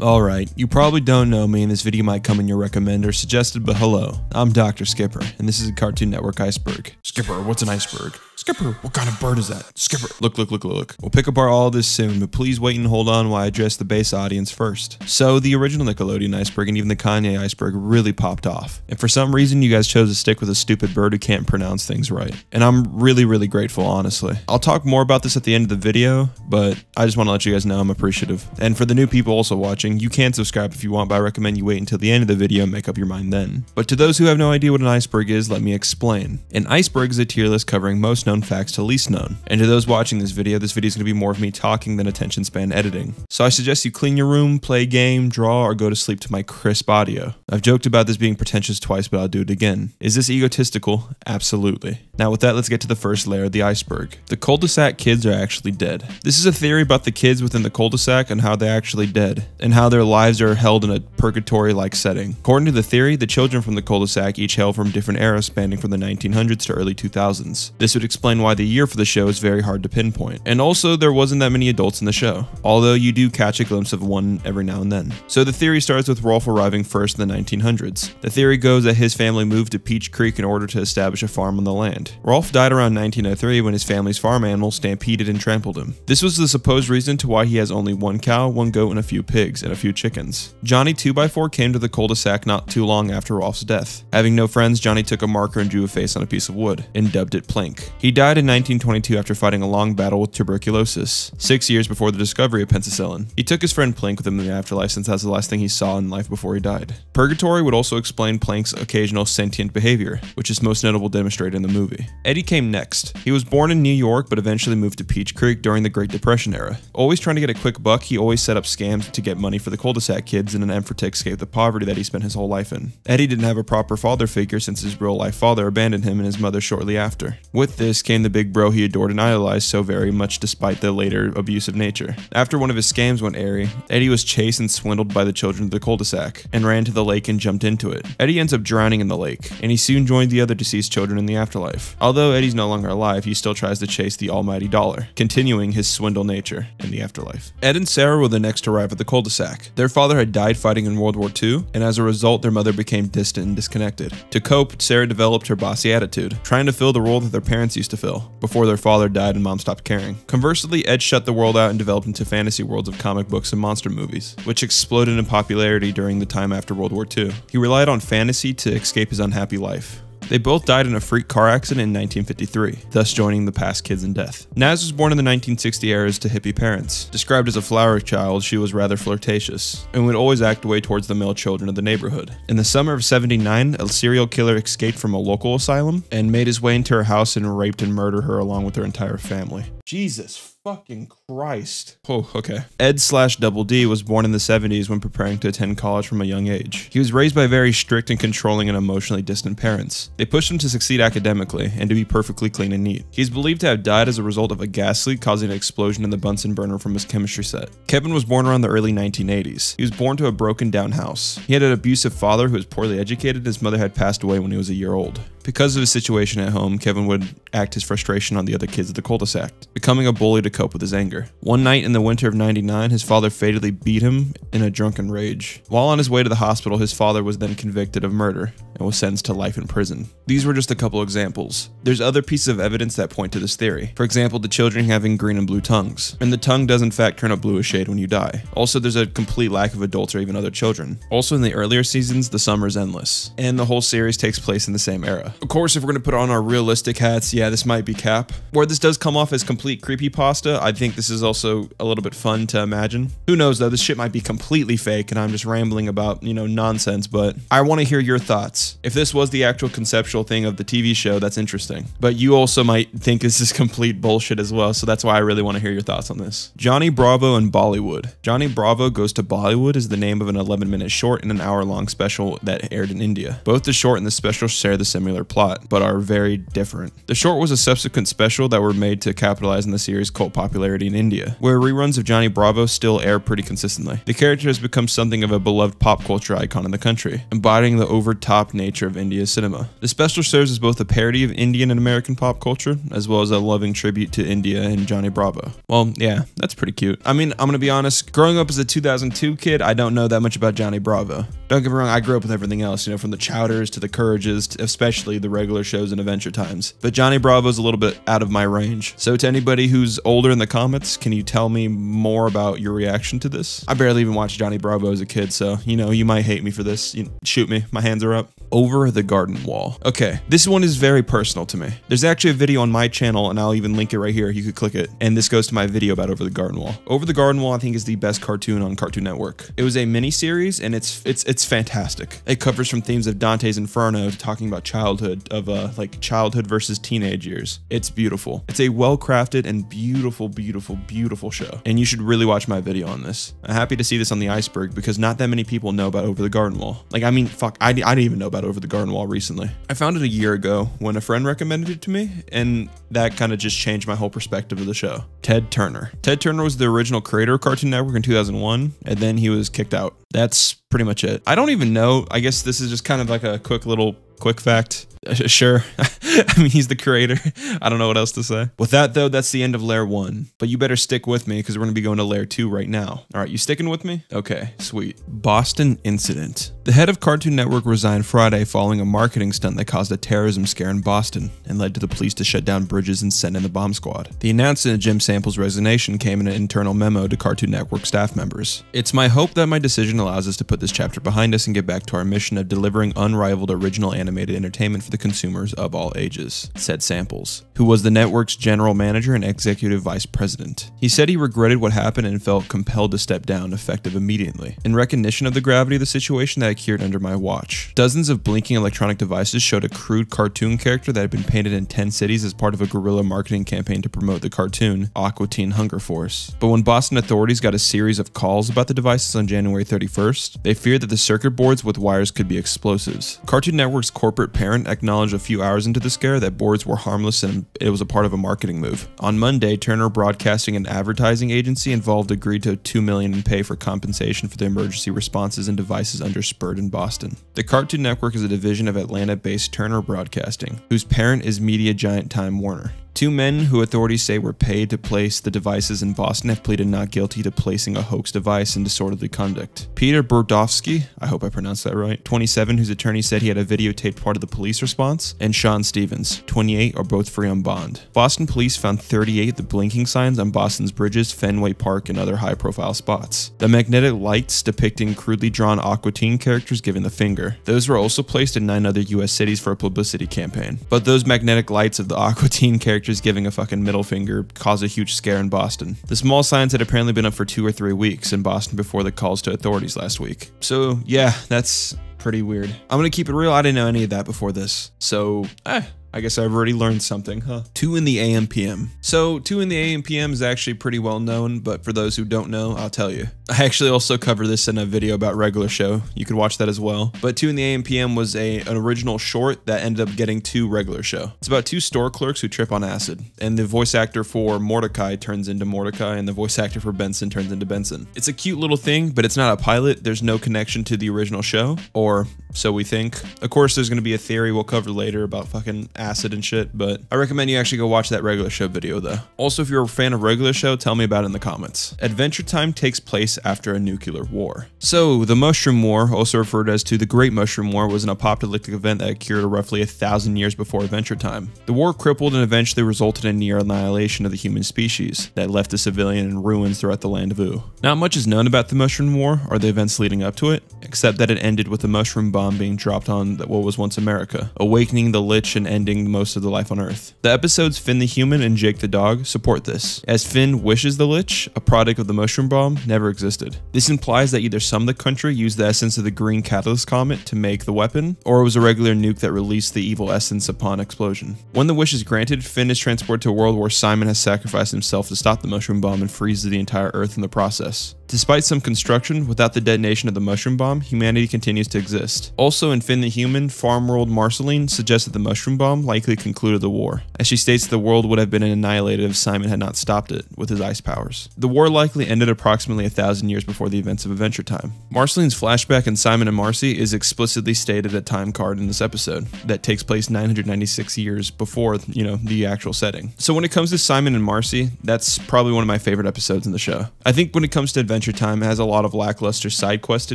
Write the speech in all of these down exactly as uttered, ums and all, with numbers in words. Alright, you probably don't know me and this video might come in your recommend or suggested, but hello. I'm Doctor Skipper, and this is a Cartoon Network iceberg. Skipper, what's an iceberg? Skipper, what kind of bird is that? Skipper, look, look, look, look. We'll pick apart all this soon, but please wait and hold on while I address the base audience first. So, the original Nickelodeon iceberg and even the Kanye iceberg really popped off. And for some reason, you guys chose to stick with a stupid bird who can't pronounce things right. And I'm really, really grateful, honestly. I'll talk more about this at the end of the video, but I just want to let you guys know I'm appreciative. And for the new people also watching, you can subscribe if you want, but I recommend you wait until the end of the video and make up your mind then. But to those who have no idea what an iceberg is, let me explain. An iceberg is a tier list covering most known facts to least known. And to those watching this video, this video is going to be more of me talking than attention span editing. So I suggest you clean your room, play a game, draw, or go to sleep to my crisp audio. I've joked about this being pretentious twice, but I'll do it again. Is this egotistical? Absolutely. Now with that, let's get to the first layer of the iceberg. The cul-de-sac kids are actually dead. This is a theory about the kids within the cul-de-sac and how they're actually dead, and how their lives are held in a purgatory-like setting. According to the theory, the children from the cul-de-sac each hail from different eras spanning from the nineteen hundreds to early two thousands. This would explain why the year for the show is very hard to pinpoint. And also, there wasn't that many adults in the show, although you do catch a glimpse of one every now and then. So the theory starts with Rolf arriving first in the nineteen hundreds. The theory goes that his family moved to Peach Creek in order to establish a farm on the land. Rolf died around nineteen oh three when his family's farm animals stampeded and trampled him. This was the supposed reason to why he has only one cow, one goat, and a few pigs, and a few chickens. Johnny two by four came to the cul-de-sac not too long after Rolf's death. Having no friends, Johnny took a marker and drew a face on a piece of wood, and dubbed it Plank. He died in nineteen twenty-two after fighting a long battle with tuberculosis, six years before the discovery of penicillin. He took his friend Plank with him in the afterlife since that's the last thing he saw in life before he died. Purgatory would also explain Plank's occasional sentient behavior, which is most notable demonstrated in the movie. Eddy came next. He was born in New York, but eventually moved to Peach Creek during the Great Depression era. Always trying to get a quick buck, he always set up scams to get money for the cul-de-sac kids in an effort to escape the poverty that he spent his whole life in. Eddy didn't have a proper father figure since his real-life father abandoned him and his mother shortly after. With this came the big bro he adored and idolized so very much despite the later abusive nature. After one of his scams went airy, Eddy was chased and swindled by the children of the cul-de-sac and ran to the lake and jumped into it. Eddy ends up drowning in the lake, and he soon joined the other deceased children in the afterlife. Although Eddie's no longer alive, he still tries to chase the almighty dollar, continuing his swindle nature in the afterlife. Ed and Sarah were the next to arrive at the cul-de-sac. Their father had died fighting in World War Two, and as a result, their mother became distant and disconnected. To cope, Sarah developed her bossy attitude, trying to fill the role that their parents used to fill, before their father died and mom stopped caring. Conversely, Ed shut the world out and developed into fantasy worlds of comic books and monster movies, which exploded in popularity during the time after World War Two. He relied on fantasy to escape his unhappy life. They both died in a freak car accident in nineteen fifty-three, thus joining the past kids in death. Naz was born in the nineteen sixty eras to hippie parents. Described as a flower child, she was rather flirtatious, and would always act away towards the male children of the neighborhood. In the summer of seventy-nine, a serial killer escaped from a local asylum, and made his way into her house and raped and murdered her along with her entire family. Jesus fucking Christ. Oh, okay. Ed slash Double D was born in the seventies when preparing to attend college from a young age. He was raised by very strict and controlling and emotionally distant parents. They pushed him to succeed academically and to be perfectly clean and neat. He's believed to have died as a result of a gas leak causing an explosion in the Bunsen burner from his chemistry set. Kevin was born around the early nineteen eighties. He was born to a broken down house. He had an abusive father who was poorly educated, and his mother had passed away when he was a year old. Because of his situation at home, Kevin would act his frustration on the other kids at the cul-de-sac, becoming a bully to cope with his anger. One night in the winter of ninety-nine, his father fatally beat him in a drunken rage. While on his way to the hospital, his father was then convicted of murder and was sentenced to life in prison. These were just a couple examples. There's other pieces of evidence that point to this theory. For example, the children having green and blue tongues, and the tongue does in fact turn a bluish shade when you die. Also, there's a complete lack of adults or even other children. Also, in the earlier seasons, the summer's endless, and the whole series takes place in the same era. Of course, if we're going to put on our realistic hats, yeah, this might be cap. Where this does come off as complete creepypasta, I think this is also a little bit fun to imagine. Who knows though, this shit might be completely fake and I'm just rambling about, you know, nonsense, but I want to hear your thoughts. If this was the actual conceptual thing of the T V show, that's interesting. But you also might think this is complete bullshit as well, so that's why I really want to hear your thoughts on this. Johnny Bravo and Bollywood. Johnny Bravo Goes to Bollywood is the name of an eleven minute short and an hour long special that aired in India. Both the short and the special share the similar similar plot, but are very different. The short was a subsequent special that were made to capitalize on the series' cult popularity in India, where reruns of Johnny Bravo still air pretty consistently. The character has become something of a beloved pop culture icon in the country, embodying the over-top nature of India's cinema. The special serves as both a parody of Indian and American pop culture, as well as a loving tribute to India and Johnny Bravo. Well, yeah, that's pretty cute. I mean, I'm gonna be honest, growing up as a two thousand two kid, I don't know that much about Johnny Bravo. Don't get me wrong, I grew up with everything else, you know, from the Chowders to the Courages, to especially the regular shows and Adventure Times. But Johnny Bravo's a little bit out of my range. So to anybody who's older in the comments, can you tell me more about your reaction to this? I barely even watched Johnny Bravo as a kid, so, you know, you might hate me for this. You know, shoot me, my hands are up. Over the Garden Wall. Okay, this one is very personal to me. There's actually a video on my channel, and I'll even link it right here. You could click it. And this goes to my video about Over the Garden Wall. Over the Garden Wall, I think, is the best cartoon on Cartoon Network. It was a miniseries, and it's it's it's fantastic. It covers from themes of Dante's Inferno to talking about childhood, of uh, like childhood versus teenage years. It's beautiful. It's a well-crafted and beautiful, beautiful, beautiful show. And you should really watch my video on this. I'm happy to see this on the iceberg because not that many people know about Over the Garden Wall. Like, I mean, fuck, I, I didn't even know about Over the Garden Wall recently. I found it a year ago when a friend recommended it to me, and that kind of just changed my whole perspective of the show. Ted Turner. Ted Turner was the original creator of Cartoon Network in two thousand one, and then he was kicked out. That's pretty much it. I don't even know. I guess this is just kind of like a quick little quick fact. Sure. I mean, he's the creator. I don't know what else to say. With that, though, that's the end of layer one. But you better stick with me because we're going to be going to layer two right now. All right, you sticking with me? Okay, sweet. Boston Incident. The head of Cartoon Network resigned Friday following a marketing stunt that caused a terrorism scare in Boston and led to the police to shut down bridges and send in the bomb squad. The announcement of Jim Sample's resignation came in an internal memo to Cartoon Network staff members. It's my hope that my decision allows us to put this chapter behind us and get back to our mission of delivering unrivaled original animated entertainment for the consumers of all ages, said Samples, who was the network's general manager and executive vice president. He said he regretted what happened and felt compelled to step down, effective immediately. In recognition of the gravity of the situation that occurred under my watch, dozens of blinking electronic devices showed a crude cartoon character that had been painted in ten cities as part of a guerrilla marketing campaign to promote the cartoon, Aqua Teen Hunger Force. But when Boston authorities got a series of calls about the devices on January thirty-first, they feared that the circuit boards with wires could be explosives. Cartoon Network's corporate parent acknowledged a few hours into the scare that boards were harmless and it was a part of a marketing move. On Monday, Turner Broadcasting, an advertising agency involved, agreed to two million dollars in pay for compensation for the emergency responses and devices under spurt in Boston. The Cartoon Network is a division of Atlanta-based Turner Broadcasting, whose parent is media giant Time Warner. Two men who authorities say were paid to place the devices in Boston have pleaded not guilty to placing a hoax device and disorderly conduct. Peter Burdofsky, I hope I pronounced that right, twenty-seven, whose attorney said he had a videotaped part of the police response, and Sean Stevens, twenty-eight, are both free on bond. Boston police found thirty-eight of the blinking signs on Boston's bridges, Fenway Park, and other high-profile spots. The magnetic lights depicting crudely drawn Aqua Teen characters giving the finger. Those were also placed in nine other U S cities for a publicity campaign. But those magnetic lights of the Aqua Teen characters giving a fucking middle finger caused a huge scare in Boston. The small signs had apparently been up for two or three weeks in Boston before the calls to authorities last week. So yeah, that's pretty weird. I'm gonna keep it real, I didn't know any of that before this. So, eh. I guess I've already learned something, huh? two in the A M P M. So two in the A M P M is actually pretty well known, but for those who don't know, I'll tell you. I actually also cover this in a video about regular show. You could watch that as well. But two in the A M P M was a, an original short that ended up getting two regular show. It's about two store clerks who trip on acid, and the voice actor for Mordecai turns into Mordecai, and the voice actor for Benson turns into Benson. It's a cute little thing, but it's not a pilot. There's no connection to the original show, or so we think. Of course, there's gonna be a theory we'll cover later about fucking acid and shit, but I recommend you actually go watch that regular show video though. Also, if you're a fan of regular show, tell me about it in the comments. Adventure Time takes place after a nuclear war. So the Mushroom War, also referred as to the Great Mushroom War, was an apocalyptic event that occurred roughly a thousand years before Adventure Time. The war crippled and eventually resulted in near annihilation of the human species that left the civilian in ruins throughout the land of Ooh. Not much is known about the Mushroom War or the events leading up to it, except that it ended with a mushroom bomb being dropped on what was once America, awakening the Lich and ending most of the life on Earth. The episodes Finn the Human and Jake the Dog support this, as Finn wishes the Lich, a product of the mushroom bomb, never existed. This implies that either some of the country used the essence of the green catalyst comet to make the weapon, or it was a regular nuke that released the evil essence upon explosion. When the wish is granted, Finn is transported to a world where Simon has sacrificed himself to stop the mushroom bomb and freezes the entire Earth in the process. Despite some construction, without the detonation of the mushroom bomb, humanity continues to exist. Also in Finn the Human, farm-world Marceline suggests that the mushroom bomb likely concluded the war, as she states the world would have been annihilated if Simon had not stopped it with his ice powers. The war likely ended approximately a thousand years before the events of Adventure Time. Marceline's flashback in Simon and Marcy is explicitly stated at time card in this episode, that takes place nine hundred ninety-six years before, you know, the actual setting. So when it comes to Simon and Marcy, that's probably one of my favorite episodes in the show. I think when it comes to Adventure Adventure Time, has a lot of lackluster side quests to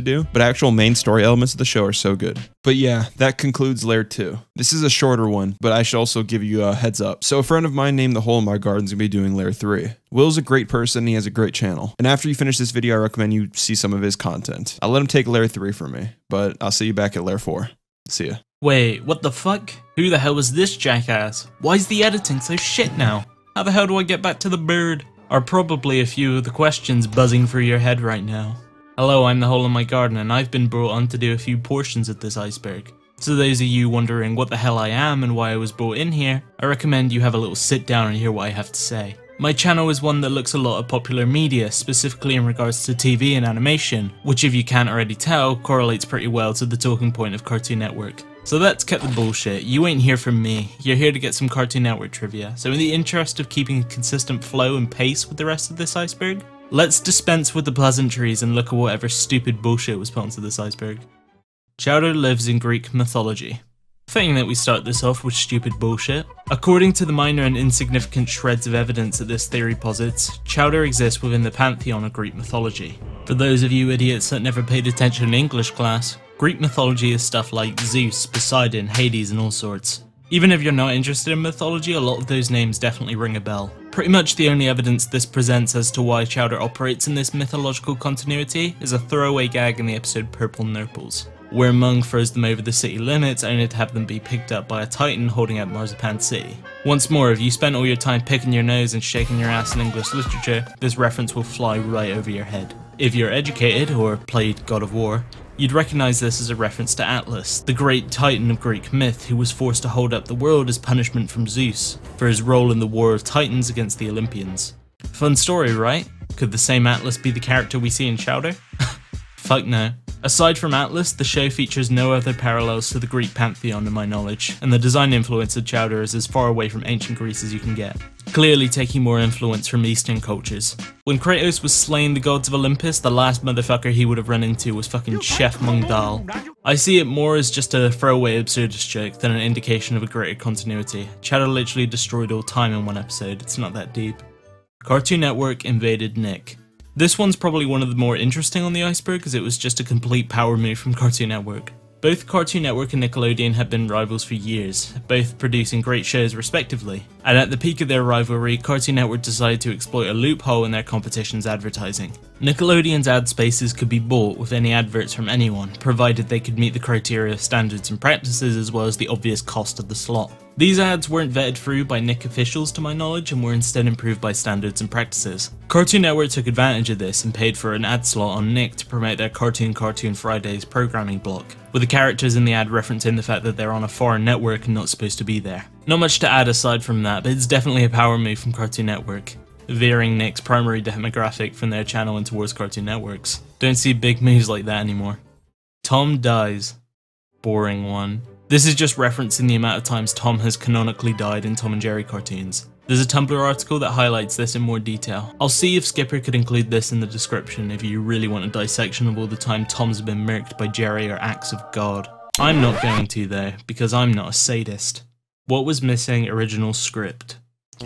do, but actual main story elements of the show are so good. But yeah, that concludes Layer two. This is a shorter one, but I should also give you a heads up. So a friend of mine named The Hole In My Garden is going to be doing Layer three. Will's a great person, he has a great channel. And after you finish this video, I recommend you see some of his content. I'll let him take Layer three from me, but I'll see you back at Layer four. See ya. Wait, what the fuck? Who the hell is this jackass? Why is the editing so shit now? How the hell do I get back to the bird? Are probably a few of the questions buzzing through your head right now. Hello, I'm The Hole In My Garden, and I've been brought on to do a few portions of this iceberg. So those of you wondering what the hell I am and why I was brought in here, I recommend you have a little sit down and hear what I have to say. My channel is one that looks a lot at popular media, specifically in regards to T V and animation, which if you can't already tell, correlates pretty well to the talking point of Cartoon Network. So let's cut the bullshit, you ain't here from me, you're here to get some Cartoon Network trivia, so in the interest of keeping a consistent flow and pace with the rest of this iceberg, let's dispense with the pleasantries and look at whatever stupid bullshit was put onto this iceberg. Chowder lives in Greek mythology. Fitting that we start this off with stupid bullshit. According to the minor and insignificant shreds of evidence that this theory posits, Chowder exists within the pantheon of Greek mythology. For those of you idiots that never paid attention in English class, Greek mythology is stuff like Zeus, Poseidon, Hades and all sorts. Even if you're not interested in mythology, a lot of those names definitely ring a bell. Pretty much the only evidence this presents as to why Chowder operates in this mythological continuity is a throwaway gag in the episode Purple Nurples, where Mung throws them over the city limits only to have them be picked up by a titan holding up Marzipan City. Once more, if you spent all your time picking your nose and shaking your ass in English literature, this reference will fly right over your head. If you're educated, or played God of War, you'd recognise this as a reference to Atlas, the great titan of Greek myth who was forced to hold up the world as punishment from Zeus for his role in the War of Titans against the Olympians. Fun story, right? Could the same Atlas be the character we see in Chowder? Fuck no. Aside from Atlas, the show features no other parallels to the Greek pantheon in my knowledge, and the design influence of Chowder is as far away from ancient Greece as you can get, clearly taking more influence from Eastern cultures. When Kratos was slaying the gods of Olympus, the last motherfucker he would have run into was fucking Chef Mung Dal. I see it more as just a throwaway absurdist joke than an indication of a greater continuity. Chowder literally destroyed all time in one episode, it's not that deep. Cartoon Network invaded Nick. This one's probably one of the more interesting on the iceberg because it was just a complete power move from Cartoon Network. Both Cartoon Network and Nickelodeon have been rivals for years, both producing great shows respectively, and at the peak of their rivalry, Cartoon Network decided to exploit a loophole in their competition's advertising. Nickelodeon's ad spaces could be bought with any adverts from anyone, provided they could meet the criteria, standards and practices as well as the obvious cost of the slot. These ads weren't vetted through by Nick officials to my knowledge and were instead improved by standards and practices. Cartoon Network took advantage of this and paid for an ad slot on Nick to promote their Cartoon Cartoon Fridays programming block, with the characters in the ad referencing the fact that they're on a foreign network and not supposed to be there. Not much to add aside from that, but it's definitely a power move from Cartoon Network, veering Nick's primary demographic from their channel and towards Cartoon Network's. Don't see big moves like that anymore. Tom dies. Boring one. This is just referencing the amount of times Tom has canonically died in Tom and Jerry cartoons. There's a Tumblr article that highlights this in more detail. I'll see if Skipper could include this in the description if you really want a dissection of all the time Tom's been murked by Jerry or acts of God. I'm not going to though, because I'm not a sadist. What was missing? Original script.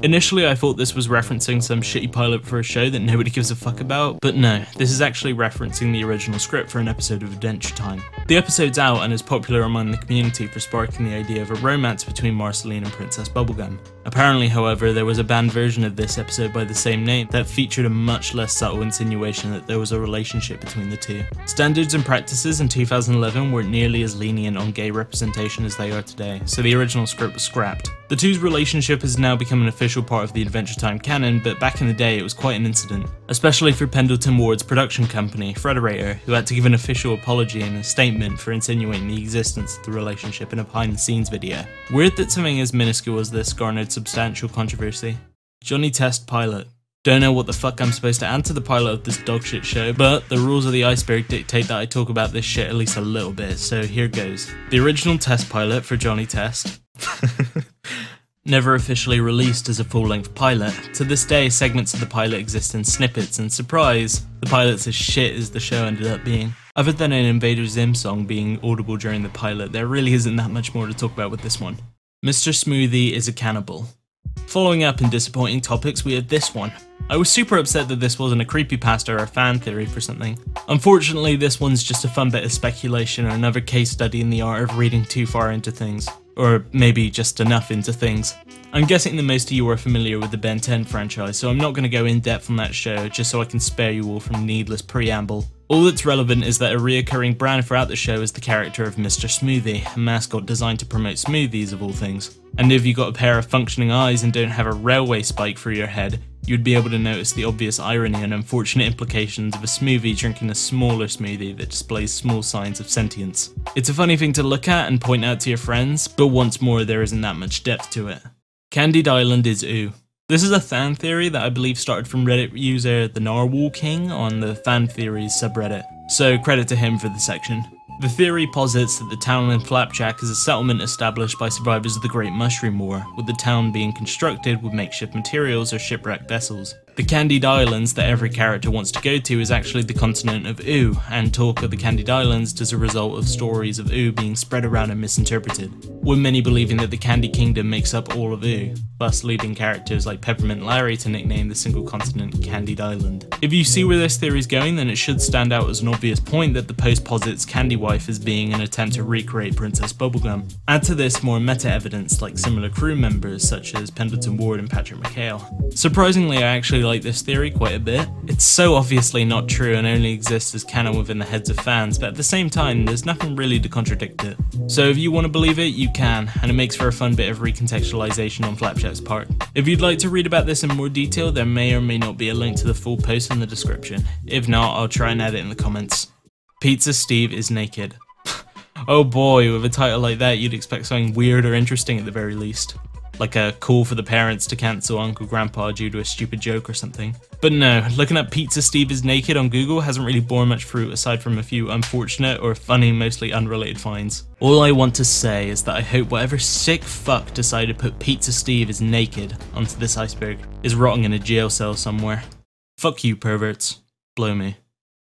Initially I thought this was referencing some shitty pilot for a show that nobody gives a fuck about, but no, this is actually referencing the original script for an episode of Adventure Time. The episode's out and is popular among the community for sparking the idea of a romance between Marceline and Princess Bubblegum. Apparently, however, there was a banned version of this episode by the same name that featured a much less subtle insinuation that there was a relationship between the two. Standards and practices in two thousand eleven weren't nearly as lenient on gay representation as they are today, so the original script was scrapped. The two's relationship has now become an official part of the Adventure Time canon, but back in the day it was quite an incident, especially through Pendleton Ward's production company, Frederator, who had to give an official apology and a statement for insinuating the existence of the relationship in a behind-the-scenes video. Weird that something as minuscule as this garnered substantial controversy. Johnny Test Pilot. Don't know what the fuck I'm supposed to add to the pilot of this dog shit show, but the rules of the iceberg dictate that I talk about this shit at least a little bit, so here goes. The original test pilot for Johnny Test. Never officially released as a full-length pilot, to this day segments of the pilot exist in snippets, and surprise, the pilot's as shit as the show ended up being. Other than an Invader Zim song being audible during the pilot, there really isn't that much more to talk about with this one. Mister Smoothie is a cannibal. Following up in disappointing topics, we have this one. I was super upset that this wasn't a creepypasta or a fan theory for something. Unfortunately, this one's just a fun bit of speculation or another case study in the art of reading too far into things. Or maybe just enough into things. I'm guessing that most of you are familiar with the Ben ten franchise, so I'm not going to go in depth on that show, just so I can spare you all from needless preamble. All that's relevant is that a reoccurring brand throughout the show is the character of Mister Smoothie, a mascot designed to promote smoothies of all things. And if you got a pair of functioning eyes and don't have a railway spike through your head, you'd be able to notice the obvious irony and unfortunate implications of a smoothie drinking a smaller smoothie that displays small signs of sentience. It's a funny thing to look at and point out to your friends, but once more there isn't that much depth to it. Candied Island is ooh. This is a fan theory that I believe started from Reddit user The Narwhal King on the Fan Theories subreddit, so credit to him for the section. The theory posits that the town in Flapjack is a settlement established by survivors of the Great Mushroom War, with the town being constructed with makeshift materials or shipwrecked vessels. The Candied Islands that every character wants to go to is actually the continent of Ooh, and talk of the Candied Islands does a result of stories of Ooh being spread around and misinterpreted, with many believing that the Candy Kingdom makes up all of Ooh, thus leading characters like Peppermint Larry to nickname the single continent Candied Island. If you see where this theory is going, then it should stand out as an obvious point that the post posits Candy Wife as being an attempt to recreate Princess Bubblegum. Add to this more meta evidence like similar crew members such as Pendleton Ward and Patrick McHale. Surprisingly, I actually like this theory quite a bit. It's so obviously not true and only exists as canon within the heads of fans, but at the same time there's nothing really to contradict it. So if you want to believe it, you can, and it makes for a fun bit of recontextualization on Flapjack's part. If you'd like to read about this in more detail, there may or may not be a link to the full post in the description. If not, I'll try and add it in the comments. Pizza Steve is naked. Oh boy, with a title like that you'd expect something weird or interesting at the very least. Like a call for the parents to cancel Uncle Grandpa due to a stupid joke or something. But no, looking up Pizza Steve is naked on Google hasn't really borne much fruit aside from a few unfortunate or funny, mostly unrelated finds. All I want to say is that I hope whatever sick fuck decided to put Pizza Steve is naked onto this iceberg is rotting in a jail cell somewhere. Fuck you perverts. Blow me.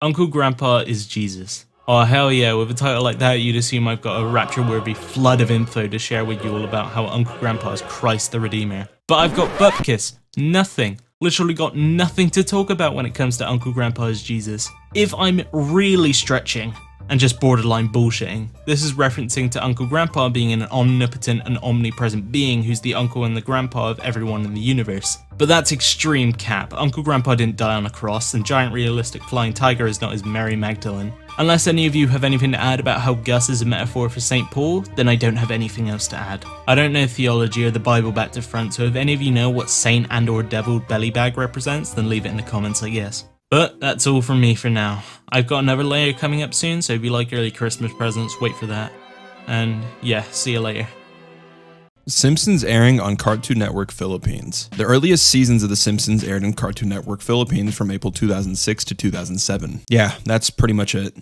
Uncle Grandpa is Jesus. Oh hell yeah, with a title like that you'd assume I've got a rapture-worthy flood of info to share with you all about how Uncle Grandpa is Christ the Redeemer. But I've got bupkis, nothing, literally got nothing to talk about when it comes to Uncle Grandpa is Jesus. If I'm really stretching, and just borderline bullshitting, this is referencing to Uncle Grandpa being an omnipotent and omnipresent being who's the uncle and the grandpa of everyone in the universe. But that's extreme cap. Uncle Grandpa didn't die on a cross, and giant realistic flying tiger is not his Mary Magdalene. Unless any of you have anything to add about how Gus is a metaphor for Saint Paul, then I don't have anything else to add. I don't know theology or the Bible back to front, so if any of you know what saint and or devil belly bag represents, then leave it in the comments I guess. But that's all from me for now. I've got another layer coming up soon, so if you like early Christmas presents, wait for that. And yeah, see you later. Simpsons airing on Cartoon Network Philippines. The earliest seasons of The Simpsons aired in Cartoon Network Philippines from April two thousand six to two thousand seven. Yeah, that's pretty much it.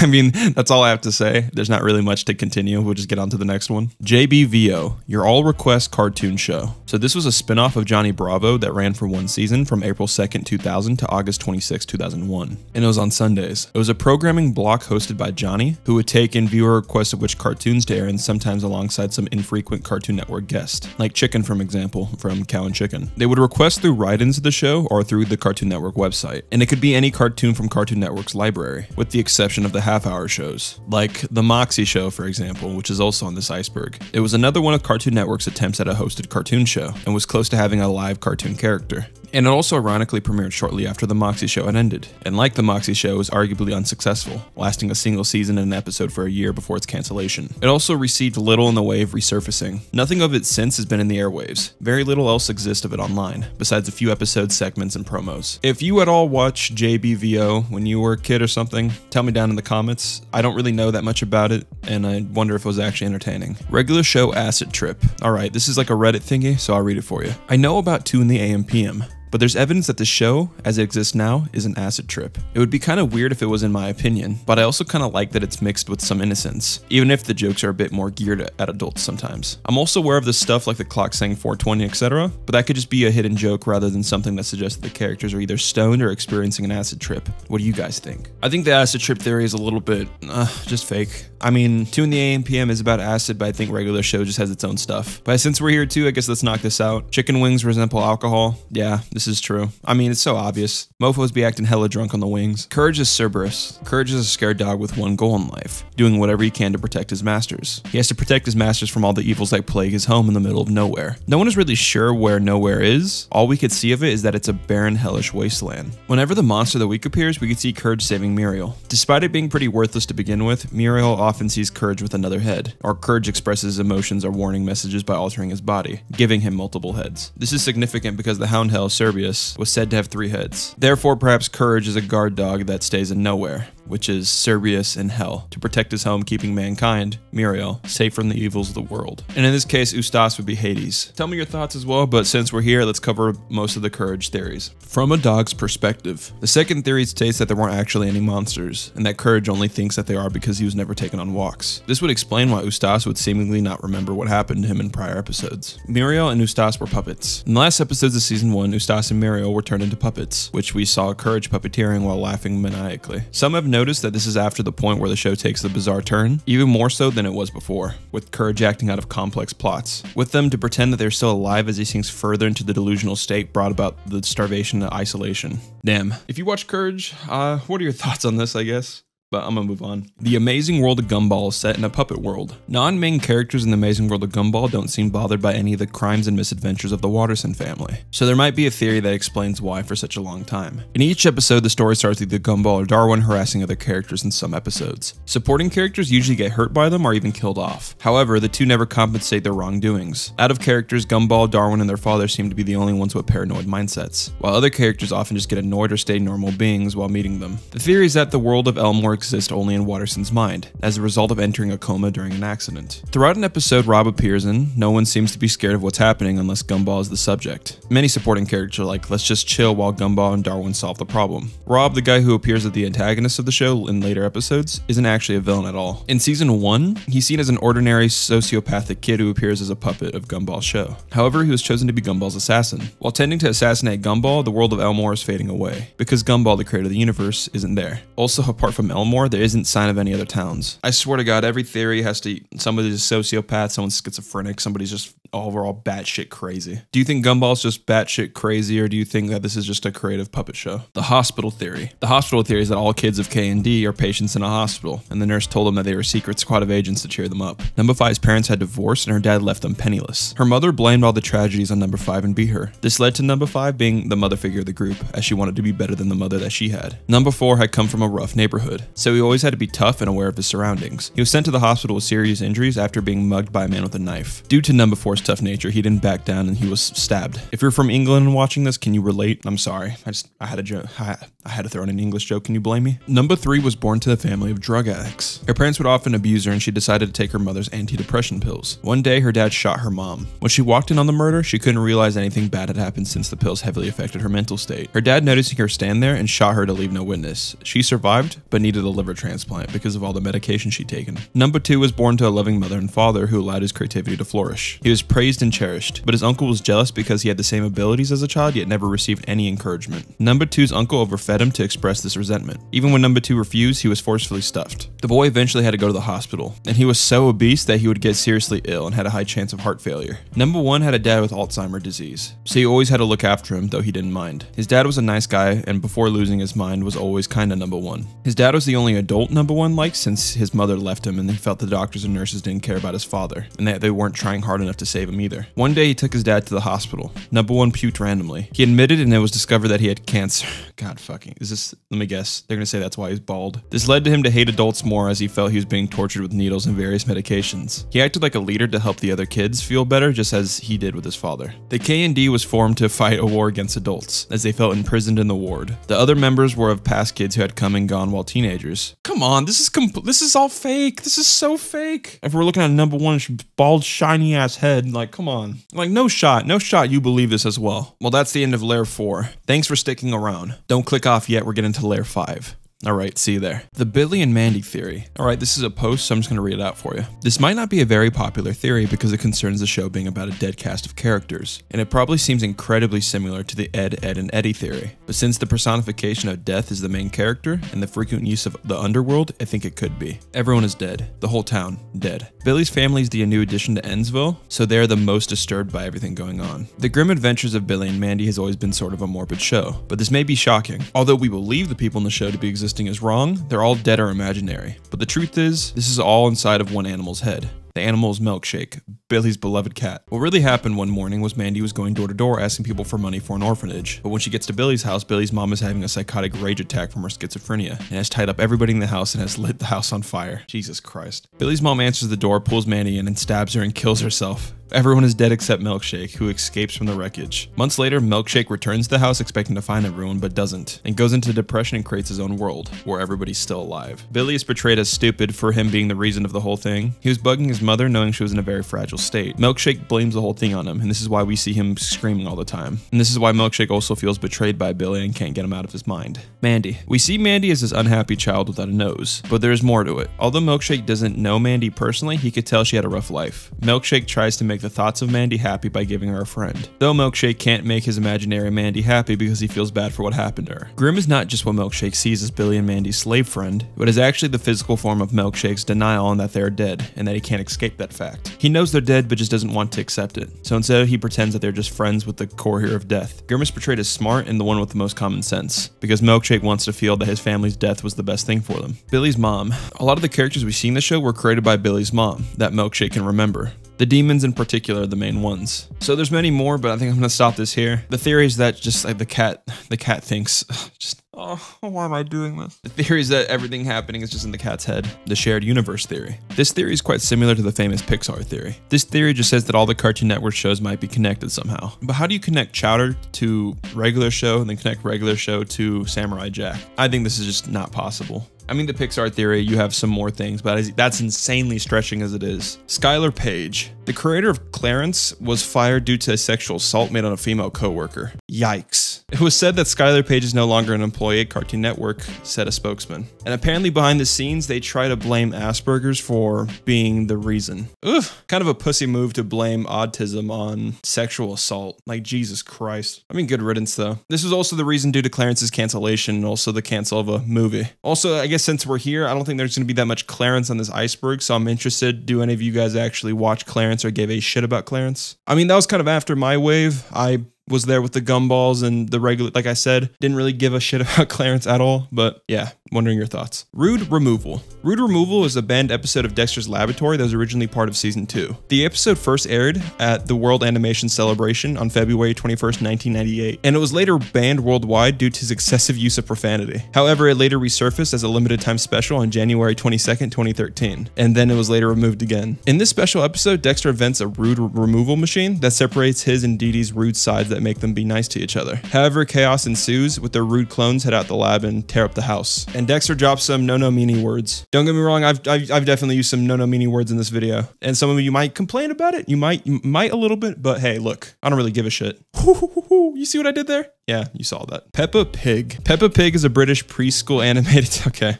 I mean, that's all I have to say. There's not really much to continue. We'll just get on to the next one. J B V O, Your All Request Cartoon Show. So this was a spinoff of Johnny Bravo that ran for one season from April second, two thousand to August twenty-sixth, two thousand one. And it was on Sundays. It was a programming block hosted by Johnny, who would take in viewer requests of which cartoons to air and sometimes alongside some infrequent cartoon Network guest, like Chicken from example from Cow and Chicken. They would request through write-ins of the show or through the Cartoon Network website, and it could be any cartoon from Cartoon Network's library, with the exception of the half-hour shows, like The Moxie Show for example, which is also on this iceberg. It was another one of Cartoon Network's attempts at a hosted cartoon show, and was close to having a live cartoon character. And it also ironically premiered shortly after The Moxie Show had ended, and like The Moxie Show, was arguably unsuccessful, lasting a single season and an episode for a year before its cancellation. It also received little in the way of resurfacing. Nothing of it since has been in the airwaves. Very little else exists of it online, besides a few episode segments and promos. If you at all watched J B V O when you were a kid or something, tell me down in the comments. I don't really know that much about it, and I wonder if it was actually entertaining. Regular show acid trip. Alright, this is like a Reddit thingy, so I'll read it for you. I know about two in the A M P M. But there's evidence that the show, as it exists now, is an acid trip. It would be kind of weird if it was in my opinion, but I also kind of like that it's mixed with some innocence, even if the jokes are a bit more geared at adults sometimes. I'm also aware of the stuff like the clock saying four twenty, et cetera, but that could just be a hidden joke rather than something that suggests that the characters are either stoned or experiencing an acid trip. What do you guys think? I think the acid trip theory is a little bit, uh, just fake. I mean, two in the A M P M is about acid, but I think regular show just has its own stuff. But since we're here too, I guess let's knock this out. Chicken wings resemble alcohol. Yeah, this is true. I mean, it's so obvious. Mofos be acting hella drunk on the wings. Courage is Cerberus. Courage is a scared dog with one goal in life, doing whatever he can to protect his masters. He has to protect his masters from all the evils that plague his home in the middle of nowhere. No one is really sure where nowhere is. All we could see of it is that it's a barren, hellish wasteland. Whenever the monster of the week appears, we could see Courage saving Muriel. Despite it being pretty worthless to begin with, Muriel often sees Courage with another head, or Courage expresses emotions or warning messages by altering his body, giving him multiple heads. This is significant because the hound hell, Cerberus, was said to have three heads. Therefore, perhaps Courage is a guard dog that stays in nowhere, which is Cerberus in hell, to protect his home, keeping mankind, Muriel, safe from the evils of the world. And in this case, Ustas would be Hades. Tell me your thoughts as well, but since we're here, let's cover most of the Courage theories. From a dog's perspective, the second theory states that there weren't actually any monsters, and that Courage only thinks that they are because he was never taken on walks. This would explain why Ustas would seemingly not remember what happened to him in prior episodes. Muriel and Ustas were puppets. In the last episodes of season one, Ustas and Muriel were turned into puppets, which we saw Courage puppeteering while laughing maniacally. Some have noticed Notice that this is after the point where the show takes the bizarre turn, even more so than it was before, with Courage acting out of complex plots. With them to pretend that they're still alive as he sinks further into the delusional state brought about the starvation and isolation. Damn. If you watch Courage, uh, what are your thoughts on this, I guess? But I'm gonna move on. The Amazing World of Gumball is set in a puppet world. Non-main characters in The Amazing World of Gumball don't seem bothered by any of the crimes and misadventures of the Watterson family. So there might be a theory that explains why for such a long time. In each episode, the story starts with either Gumball or Darwin harassing other characters in some episodes. Supporting characters usually get hurt by them or even killed off. However, the two never compensate their wrongdoings. Out of characters, Gumball, Darwin, and their father seem to be the only ones with paranoid mindsets, while other characters often just get annoyed or stay normal beings while meeting them. The theory is that the world of Elmore exist only in Watterson's mind, as a result of entering a coma during an accident. Throughout an episode Rob appears in, no one seems to be scared of what's happening unless Gumball is the subject. Many supporting characters are like, let's just chill while Gumball and Darwin solve the problem. Rob, the guy who appears as the antagonist of the show in later episodes, isn't actually a villain at all. In season one, he's seen as an ordinary sociopathic kid who appears as a puppet of Gumball's show. However, he was chosen to be Gumball's assassin. While tending to assassinate Gumball, the world of Elmore is fading away, because Gumball, the creator of the universe, isn't there. Also, apart from Elmore, there isn't sign of any other towns. I swear to God, every theory has to, somebody's a sociopath, someone's schizophrenic, somebody's just overall batshit crazy. Do you think Gumball's just batshit crazy, or do you think that this is just a creative puppet show? The hospital theory. The hospital theory is that all kids of K and D are patients in a hospital, and the nurse told them that they were a secret squad of agents to cheer them up. Number five's parents had divorced, and her dad left them penniless. Her mother blamed all the tragedies on Number five and beat her. This led to Number five being the mother figure of the group, as she wanted to be better than the mother that she had. Number four had come from a rough neighborhood, so he always had to be tough and aware of his surroundings. He was sent to the hospital with serious injuries after being mugged by a man with a knife. Due to Number four's tough nature, he didn't back down and he was stabbed. If you're from England and watching this, can you relate? I'm sorry. I just, I had a joke. I, I had to throw in an English joke. Can you blame me? Number three was born to the family of drug addicts. Her parents would often abuse her and she decided to take her mother's antidepressant pills. One day, her dad shot her mom. When she walked in on the murder, she couldn't realize anything bad had happened since the pills heavily affected her mental state. Her dad, noticing her stand there, and shot her to leave no witness. She survived, but needed a liver transplant because of all the medication she'd taken. Number two was born to a loving mother and father who allowed his creativity to flourish. He was praised and cherished, but his uncle was jealous because he had the same abilities as a child yet never received any encouragement. Number two's uncle overfed him to express this resentment. Even when Number two refused, he was forcefully stuffed. The boy eventually had to go to the hospital, and he was so obese that he would get seriously ill and had a high chance of heart failure. Number one had a dad with Alzheimer's disease, so he always had to look after him, though he didn't mind. His dad was a nice guy, and before losing his mind, was always kinda Number one. His dad was the only adult Number one liked since his mother left him, and they felt the doctors and nurses didn't care about his father, and that they weren't trying hard enough to save him either. One day he took his dad to the hospital. Number one puked randomly. He admitted, and it was discovered that he had cancer. God fucking, is this, let me guess, they're gonna say that's why he's bald. This led to him to hate adults more as he felt he was being tortured with needles and various medications. He acted like a leader to help the other kids feel better, just as he did with his father. The K and D was formed to fight a war against adults, as they felt imprisoned in the ward. The other members were of past kids who had come and gone while teenagers. Come on, this is compl- this is all fake. This is so fake. If we're looking at Number one, bald, shiny ass head. kid. Like, come on. Like, no shot. No shot you believe this as well. Well, that's the end of layer four. Thanks for sticking around. Don't click off yet. We're getting to layer five. All right, see you there. The Billy and Mandy theory. All right, this is a post, so I'm just gonna read it out for you. This might not be a very popular theory because it concerns the show being about a dead cast of characters, and it probably seems incredibly similar to the Ed, Ed, and Eddy theory. But since the personification of death is the main character and the frequent use of the underworld, I think it could be. Everyone is dead. The whole town, dead. Billy's family is the new addition to Ennsville, so they are the most disturbed by everything going on. The grim adventures of Billy and Mandy has always been sort of a morbid show, but this may be shocking. Although we believe the people in the show to be existing is wrong, they're all dead or imaginary. But the truth is, this is all inside of one animal's head. The animal's Milkshake, Billy's beloved cat. What really happened one morning was Mandy was going door to door asking people for money for an orphanage. But when she gets to Billy's house, Billy's mom is having a psychotic rage attack from her schizophrenia and has tied up everybody in the house and has lit the house on fire. Jesus Christ. Billy's mom answers the door, pulls Mandy in, and stabs her and kills herself. Everyone is dead except Milkshake, who escapes from the wreckage. Months later, Milkshake returns to the house expecting to find everyone, but doesn't, and goes into depression and creates his own world, where everybody's still alive. Billy is portrayed as stupid for him being the reason of the whole thing. He was bugging his mother, knowing she was in a very fragile state. Milkshake blames the whole thing on him, and this is why we see him screaming all the time. And this is why Milkshake also feels betrayed by Billy and can't get him out of his mind. Mandy. We see Mandy as this unhappy child without a nose, but there is more to it. Although Milkshake doesn't know Mandy personally, he could tell she had a rough life. Milkshake tries to make the thoughts of Mandy happy by giving her a friend, though Milkshake can't make his imaginary Mandy happy because he feels bad for what happened to her. Grim is not just what Milkshake sees as Billy and Mandy's slave friend, but is actually the physical form of Milkshake's denial on that they are dead and that he can't escape that fact. He knows they're dead but just doesn't want to accept it, so instead he pretends that they're just friends with the courier of death. Grim is portrayed as smart and the one with the most common sense, because Milkshake wants to feel that his family's death was the best thing for them. Billy's mom. A lot of the characters we see in the show were created by Billy's mom that Milkshake can remember. The demons in particular are the main ones. So there's many more, but I think I'm gonna stop this here. The theory is that just like the cat, the cat thinks, just, oh, why am I doing this? The theory is that everything happening is just in the cat's head. The shared universe theory. This theory is quite similar to the famous Pixar theory. This theory just says that all the Cartoon Network shows might be connected somehow. But how do you connect Chowder to regular show and then connect regular show to Samurai Jack? I think this is just not possible. I mean, the Pixar theory, you have some more things, but that's insanely stretching as it is. Skylar Page. The creator of Clarence was fired due to a sexual assault made on a female coworker. Yikes. It was said that Skylar Page is no longer an employee at Cartoon Network, said a spokesman. And apparently behind the scenes, they try to blame Asperger's for being the reason. Oof. Kind of a pussy move to blame autism on sexual assault. Like, Jesus Christ. I mean, good riddance, though. This was also the reason due to Clarence's cancellation and also the cancel of a movie. Also, I guess since we're here, I don't think there's going to be that much Clarence on this iceberg, so I'm interested. Do any of you guys actually watch Clarence or gave a shit about Clarence? I mean, that was kind of after my wave. I was there with the Gumballs and the regular, like I said, didn't really give a shit about Clarence at all, but yeah, wondering your thoughts. Rude Removal. Rude Removal is a banned episode of Dexter's Laboratory that was originally part of season two. The episode first aired at the World Animation Celebration on February twenty-first, nineteen ninety-eight, and it was later banned worldwide due to its excessive use of profanity. However, it later resurfaced as a limited time special on January twenty-second, twenty thirteen, and then it was later removed again. In this special episode, Dexter invents a rude removal machine that separates his and Dee Dee's rude sides that make them be nice to each other. However, chaos ensues with their rude clones head out the lab and tear up the house. And Dexter drops some no no meanie words. Don't get me wrong, I've, I've, I've definitely used some no no meanie words in this video. And some of you might complain about it. You might, you might a little bit, but hey, look, I don't really give a shit. You see what I did there? Yeah, you saw that. Peppa Pig. Peppa Pig is a British preschool animated, okay.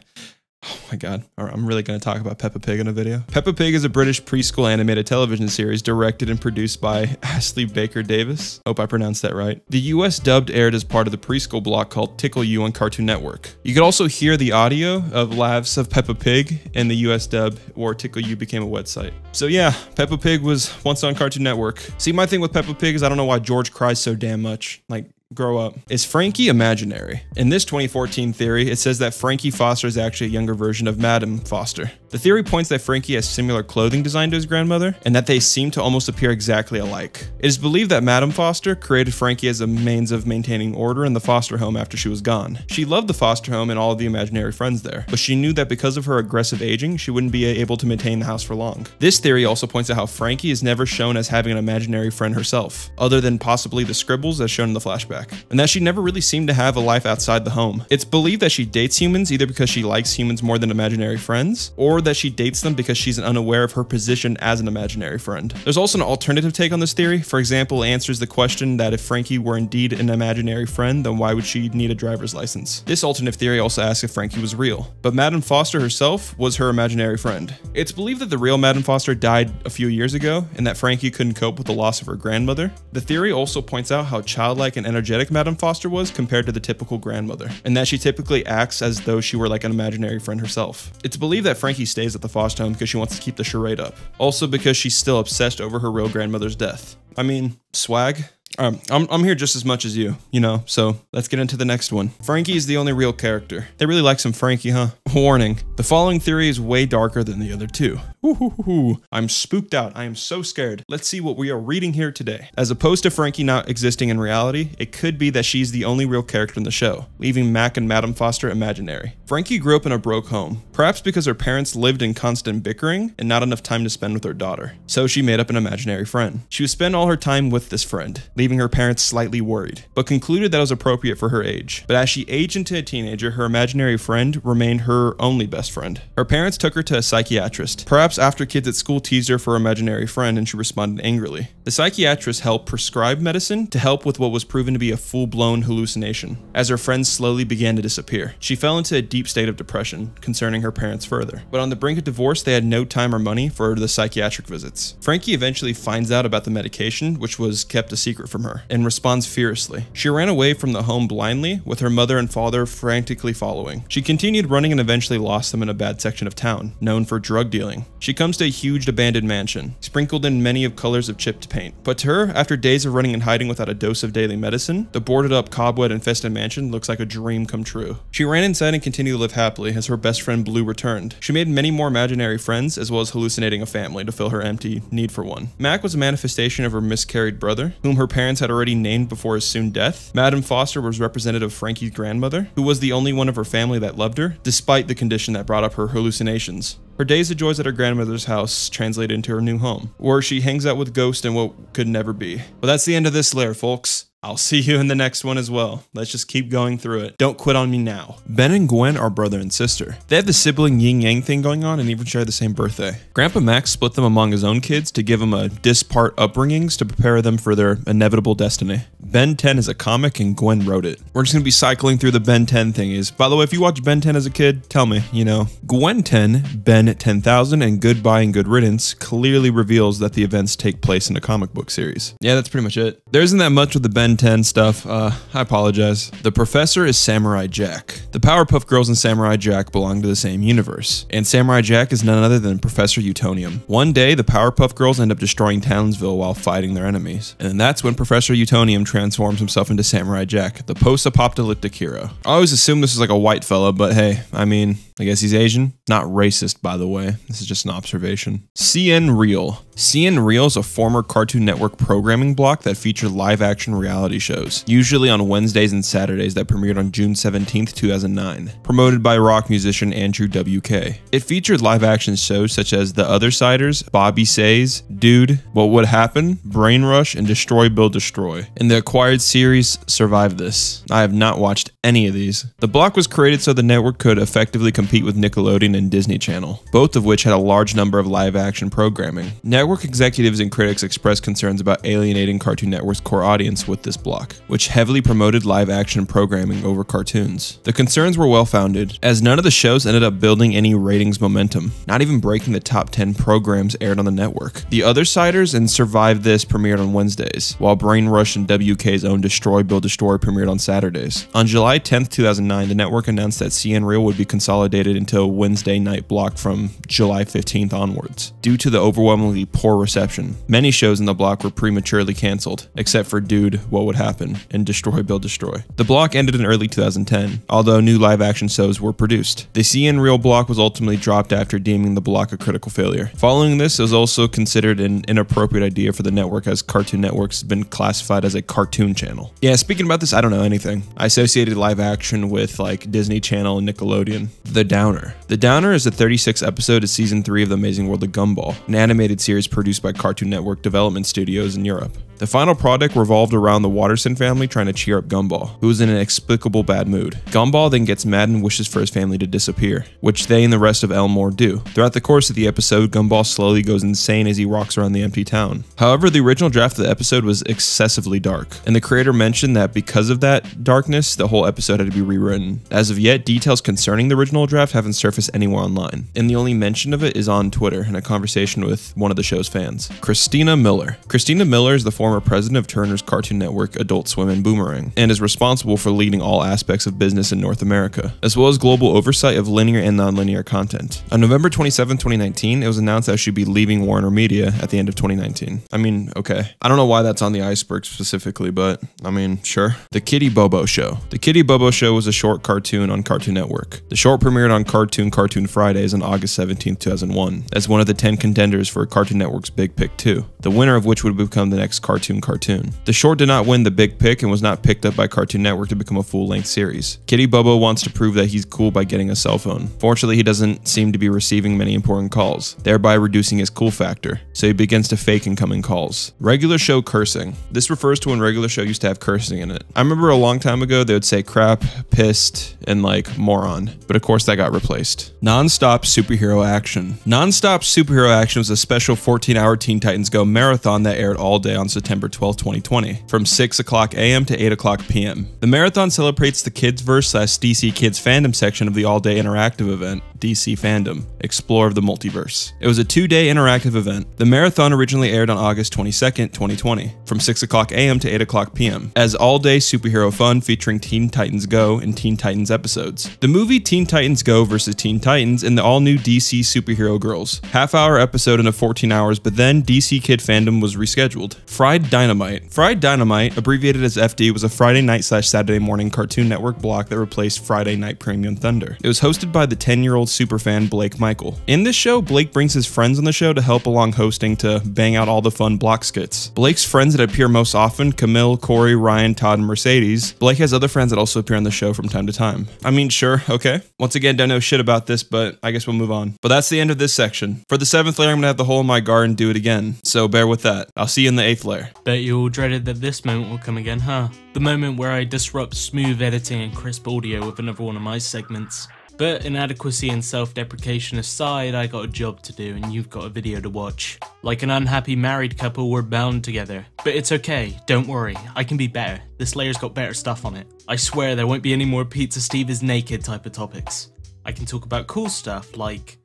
Oh my God, all right, I'm really gonna talk about Peppa Pig in a video. Peppa Pig is a British preschool animated television series directed and produced by Ashley Baker Davis. Hope I pronounced that right. The U S dubbed aired as part of the preschool block called Tickle You on Cartoon Network. You could also hear the audio of laughs of Peppa Pig, and the U S dub or Tickle You became a website. So yeah, Peppa Pig was once on Cartoon Network. See, my thing with Peppa Pig is I don't know why George cries so damn much. Like, grow up. Is Frankie imaginary? In this twenty fourteen theory, it says that Frankie Foster is actually a younger version of Madame Foster. The theory points that Frankie has similar clothing design to his grandmother, and that they seem to almost appear exactly alike. It is believed that Madame Foster created Frankie as a means of maintaining order in the foster home after she was gone. She loved the foster home and all of the imaginary friends there, but she knew that because of her aggressive aging, she wouldn't be able to maintain the house for long. This theory also points out how Frankie is never shown as having an imaginary friend herself, other than possibly the scribbles as shown in the flashback, and that she never really seemed to have a life outside the home. It's believed that she dates humans either because she likes humans more than imaginary friends, or or that she dates them because she's unaware of her position as an imaginary friend. There's also an alternative take on this theory. For example, it answers the question that if Frankie were indeed an imaginary friend, then why would she need a driver's license? This alternative theory also asks if Frankie was real, but Madame Foster herself was her imaginary friend. It's believed that the real Madame Foster died a few years ago and that Frankie couldn't cope with the loss of her grandmother. The theory also points out how childlike and energetic Madame Foster was compared to the typical grandmother, and that she typically acts as though she were like an imaginary friend herself. It's believed that Frankie stays at the foster home because she wants to keep the charade up, also because she's still obsessed over her real grandmother's death. I mean, swag. Um, I'm, I'm here just as much as you, you know, so let's get into the next one. Frankie is the only real character. They really like some Frankie, huh? Warning, the following theory is way darker than the other two. Ooh, I'm spooked out. I am so scared. Let's see what we are reading here today. As opposed to Frankie not existing in reality, it could be that she's the only real character in the show, leaving Mac and Madame Foster imaginary. Frankie grew up in a broke home, perhaps because her parents lived in constant bickering and not enough time to spend with her daughter. So she made up an imaginary friend. She would spend all her time with this friend, leaving her parents slightly worried, but concluded that it was appropriate for her age. But as she aged into a teenager, her imaginary friend remained her only best friend. Her parents took her to a psychiatrist, perhaps after kids at school teased her for her imaginary friend and she responded angrily. The psychiatrist helped prescribe medicine to help with what was proven to be a full-blown hallucination. As her friends slowly began to disappear, she fell into a deep state of depression, concerning her parents further. But on the brink of divorce, they had no time or money for the psychiatric visits. Frankie eventually finds out about the medication, which was kept a secret from her, and responds furiously. She ran away from the home blindly, with her mother and father frantically following. She continued running and eventually lost them in a bad section of town, known for drug dealing. She comes to a huge abandoned mansion, sprinkled in many of colors of chipped paint. But to her, after days of running and hiding without a dose of daily medicine, the boarded up cobweb infested mansion looks like a dream come true. She ran inside and continued to live happily as her best friend Blue returned. She made many more imaginary friends, as well as hallucinating a family to fill her empty need for one. Mac was a manifestation of her miscarried brother, whom her parents parents had already named before his soon death. Madame Foster was representative Frankie's grandmother, who was the only one of her family that loved her, despite the condition that brought up her hallucinations. Her days of joys at her grandmother's house translated into her new home, where she hangs out with ghosts and what could never be. Well, that's the end of this layer, folks. I'll see you in the next one as well. Let's just keep going through it. Don't quit on me now. Ben and Gwen are brother and sister. They have the sibling yin-yang thing going on and even share the same birthday. Grandpa Max split them among his own kids to give them a dispart upbringings to prepare them for their inevitable destiny. Ben ten is a comic and Gwen wrote it. We're just gonna be cycling through the Ben ten thingies. By the way, if you watched Ben ten as a kid, tell me, you know. Gwen ten, Ben ten thousand, and Goodbye and Good Riddance clearly reveals that the events take place in a comic book series. Yeah, that's pretty much it. There isn't that much with the Ben ten stuff. Uh, I apologize. The professor is Samurai Jack. The Powerpuff Girls and Samurai Jack belong to the same universe, and Samurai Jack is none other than Professor Utonium. One day, the Powerpuff Girls end up destroying Townsville while fighting their enemies, and that's when Professor Utonium transforms himself into Samurai Jack, the post-apocalyptic hero. I always assumed this was like a white fella, but hey, I mean, I guess he's Asian. Not racist, by the way. This is just an observation. C N Real. C N Real is a former Cartoon Network programming block that featured live-action reality shows, usually on Wednesdays and Saturdays, that premiered on June seventeenth, two thousand nine, promoted by rock musician Andrew W K. It featured live-action shows such as The Othersiders, Bobby Says, Dude, What Would Happen, Brain Rush, and Destroy Build Destroy, and the acquired series Survive This. I have not watched any of these. The block was created so the network could effectively compete with Nickelodeon and Disney Channel, both of which had a large number of live-action programming. Network executives and critics expressed concerns about alienating Cartoon Network's core audience with this block, which heavily promoted live-action programming over cartoons. The concerns were well-founded, as none of the shows ended up building any ratings momentum, not even breaking the top ten programs aired on the network. The Othersiders and Survive This premiered on Wednesdays, while Brain Rush and W K's own Destroy Build Destroy premiered on Saturdays. On July tenth, two thousand nine, the network announced that C N Real would be consolidated into a Wednesday night block from July fifteenth onwards, due to the overwhelmingly poor reception. Many shows in the block were prematurely canceled, except for Dude, What Would Happen, and Destroy Build Destroy. The block ended in early two thousand ten, although new live-action shows were produced. The C N Real block was ultimately dropped after deeming the block a critical failure. Following this, it was also considered an inappropriate idea for the network, as Cartoon Network has been classified as a cartoon channel. Yeah, speaking about this, I don't know anything. I associated live-action with, like, Disney Channel and Nickelodeon. The Downer. The Downer is a thirty-six episode of Season three of The Amazing World of Gumball, an animated series produced by Cartoon Network Development Studios in Europe. The final product revolved around the Watterson family trying to cheer up Gumball, who was in an inexplicable bad mood. Gumball then gets mad and wishes for his family to disappear, which they and the rest of Elmore do. Throughout the course of the episode, Gumball slowly goes insane as he walks around the empty town. However, the original draft of the episode was excessively dark, and the creator mentioned that because of that darkness, the whole episode had to be rewritten. As of yet, details concerning the original draft haven't surfaced anywhere online, and the only mention of it is on Twitter in a conversation with one of the show's fans. Christina Miller. Christina Miller is the former president of Turner's Cartoon Network, Adult Swim, and Boomerang, and is responsible for leading all aspects of business in North America, as well as global oversight of linear and nonlinear content. On November twenty-seventh, twenty nineteen, it was announced that she'd be leaving Warner Media at the end of twenty nineteen. I mean, okay. I don't know why that's on the iceberg specifically, but I mean, sure. The Kitty Bobo Show. The Kitty Bobo Show was a short cartoon on Cartoon Network. The short premiered on Cartoon Cartoon Fridays on August seventeenth, two thousand one, as one of the ten contenders for Cartoon Network's Big Pick two, the winner of which would become the next Cartoon Cartoon. The short did not win the Big Pick and was not picked up by Cartoon Network to become a full-length series. Kitty Bobo wants to prove that he's cool by getting a cell phone. Fortunately, he doesn't seem to be receiving many important calls, thereby reducing his cool factor, so he begins to fake incoming calls. Regular show cursing. This refers to when regular show used to have cursing in it. I remember a long time ago they would say crap, pissed, and like moron, but of course that got replaced. Non-stop superhero action. Non-stop superhero action was a special fourteen hour Teen Titans Go marathon that aired all day on September twelfth, twenty twenty, from six o'clock a m to eight o'clock p m The marathon celebrates the Kidsverse slash D C Kids fandom section of the all-day interactive event, D C Fandom, Explore of the Multiverse. It was a two-day interactive event. The marathon originally aired on August twenty-second, twenty twenty, from six o'clock a m to eight o'clock p m as all-day superhero fun featuring Teen Titans Go and Teen Titans episodes. The movie Teen Titans Go versus Teen Titans and the all-new D C Superhero Girls. Half-hour episode into fourteen hours, but then D C Kid Fandom was rescheduled. Fried Dynamite. Fried Dynamite, abbreviated as F D, was a Friday night slash Saturday morning Cartoon Network block that replaced Friday Night Premium Thunder. It was hosted by the ten-year-old superfan Blake Michael. In this show, Blake brings his friends on the show to help along hosting to bang out all the fun block skits. Blake's friends that appear most often, Camille, Corey, Ryan, Todd, and Mercedes. Blake has other friends that also appear on the show from time to time. I mean, sure, okay. Once again, don't know shit about this, but I guess we'll move on. But that's the end of this section. For the seventh layer, I'm gonna have The Hole in My Garden do it again, so bear with that. I'll see you in the eighth layer. Bet you all dreaded that this moment will come again, huh? The moment where I disrupt smooth editing and crisp audio with another one of my segments. But inadequacy and self-deprecation aside, I got a job to do and you've got a video to watch. Like an unhappy married couple, we're bound together. But it's okay, don't worry, I can be better. This layer's got better stuff on it. I swear there won't be any more Pizza Steve is naked type of topics. I can talk about cool stuff like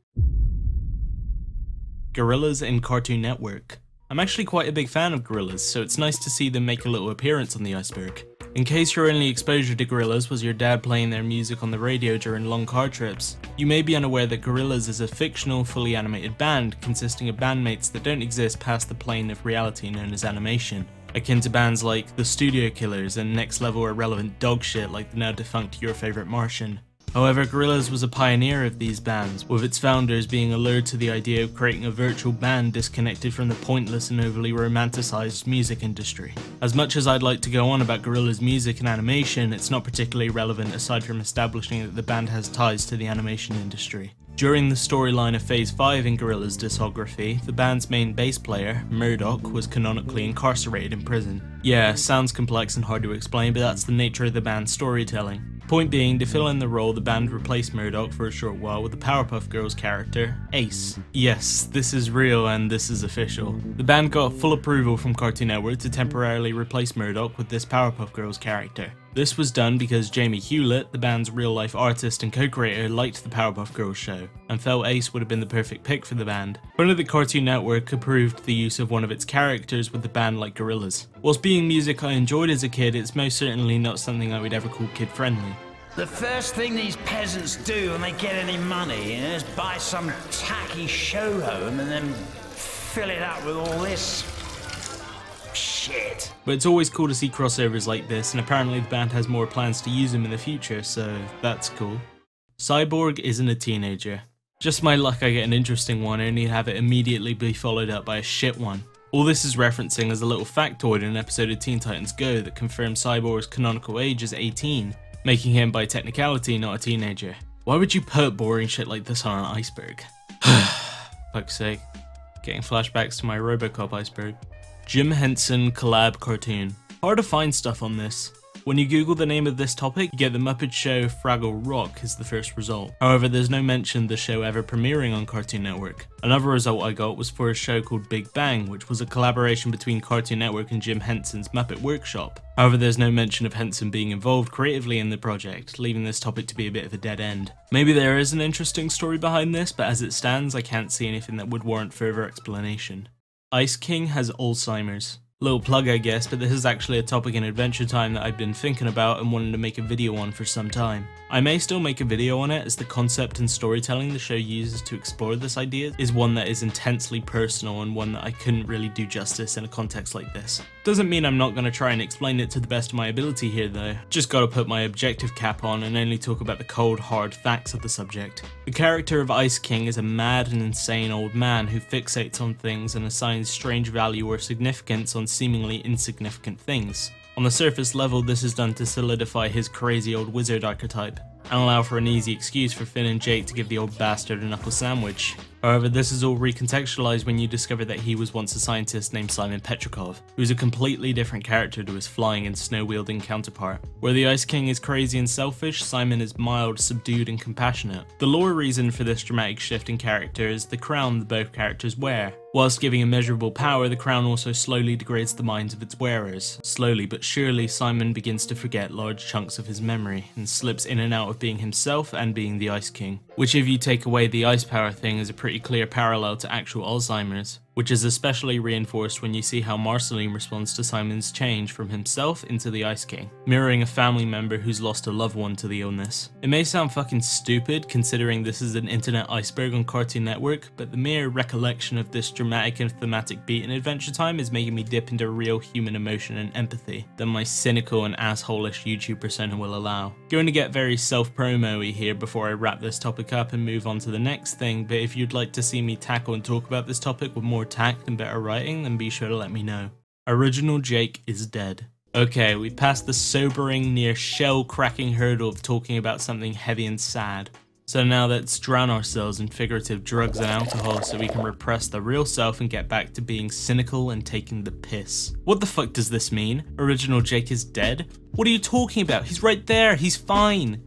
gorillas in Cartoon Network. I'm actually quite a big fan of gorillas, so it's nice to see them make a little appearance on the iceberg. In case your only exposure to gorillas was your dad playing their music on the radio during long car trips, you may be unaware that gorillas is a fictional, fully animated band consisting of bandmates that don't exist past the plane of reality known as animation, akin to bands like The Studio Killers and next level irrelevant dog shit like the now defunct Your Favorite Martian. However, gorillas was a pioneer of these bands, with its founders being allured to the idea of creating a virtual band disconnected from the pointless and overly romanticized music industry. As much as I'd like to go on about gorillas' music and animation, it's not particularly relevant aside from establishing that the band has ties to the animation industry. During the storyline of Phase five in Gorillaz's discography, the band's main bass player, Murdoch, was canonically incarcerated in prison. Yeah, sounds complex and hard to explain, but that's the nature of the band's storytelling. Point being, to fill in the role, the band replaced Murdoch for a short while with the Powerpuff Girls character, Ace. Yes, this is real and this is official. The band got full approval from Cartoon Network to temporarily replace Murdoch with this Powerpuff Girls character. This was done because Jamie Hewlett, the band's real-life artist and co-creator, liked the Powerpuff Girls show, and felt Ace would have been the perfect pick for the band. Only the Cartoon Network approved the use of one of its characters with the band like gorillas. Whilst being music I enjoyed as a kid, it's most certainly not something I would ever call kid-friendly. The first thing these peasants do when they get any money, you know, is buy some tacky show home and then fill it up with all this. Shit. But it's always cool to see crossovers like this, and apparently the band has more plans to use them in the future, so that's cool. Cyborg isn't a teenager. Just my luck I get an interesting one, only to have it immediately be followed up by a shit one. All this is referencing is a little factoid in an episode of Teen Titans Go that confirms Cyborg's canonical age is eighteen, making him by technicality not a teenager. Why would you put boring shit like this on an iceberg? Fuck's sake. Getting flashbacks to my RoboCop iceberg. Jim Henson collab cartoon. Hard to find stuff on this. When you Google the name of this topic, you get The Muppet Show Fraggle Rock is the first result. However, there's no mention of the show ever premiering on Cartoon Network. Another result I got was for a show called Big Bang, which was a collaboration between Cartoon Network and Jim Henson's Muppet Workshop. However, there's no mention of Henson being involved creatively in the project, leaving this topic to be a bit of a dead end. Maybe there is an interesting story behind this, but as it stands, I can't see anything that would warrant further explanation. Ice King has Alzheimer's. Little plug, I guess, but this is actually a topic in Adventure Time that I've been thinking about and wanted to make a video on for some time. I may still make a video on it, as the concept and storytelling the show uses to explore this idea is one that is intensely personal and one that I couldn't really do justice in a context like this. Doesn't mean I'm not going to try and explain it to the best of my ability here though, just gotta put my objective cap on and only talk about the cold hard facts of the subject. The character of Ice King is a mad and insane old man who fixates on things and assigns strange value or significance on seemingly insignificant things. On the surface level, this is done to solidify his crazy old wizard archetype, and allow for an easy excuse for Finn and Jake to give the old bastard a knuckle sandwich. However, this is all recontextualized when you discover that he was once a scientist named Simon Petrikov, who is a completely different character to his flying and snow-wielding counterpart. Where the Ice King is crazy and selfish, Simon is mild, subdued, and compassionate. The lore reason for this dramatic shift in character is the crown that both characters wear. Whilst giving immeasurable power, the crown also slowly degrades the minds of its wearers. Slowly but surely, Simon begins to forget large chunks of his memory, and slips in and out of being himself and being the Ice King. Which, if you take away the ice power thing, is a pretty clear parallel to actual Alzheimer's, which is especially reinforced when you see how Marceline responds to Simon's change from himself into the Ice King, mirroring a family member who's lost a loved one to the illness. It may sound fucking stupid considering this is an internet iceberg on Cartoon Network, but the mere recollection of this dramatic and thematic beat in Adventure Time is making me dip into real human emotion and empathy that my cynical and asshole-ish YouTube persona will allow. Going to get very self-promo-y here before I wrap this topic up and move on to the next thing, but if you'd like to see me tackle and talk about this topic with more tact and better writing, then be sure to let me know. Original Jake is dead. Okay, we passed the sobering, near shell-cracking hurdle of talking about something heavy and sad. So now let's drown ourselves in figurative drugs and alcohol so we can repress the real self and get back to being cynical and taking the piss. What the fuck does this mean? Original Jake is dead? What are you talking about? He's right there! He's fine!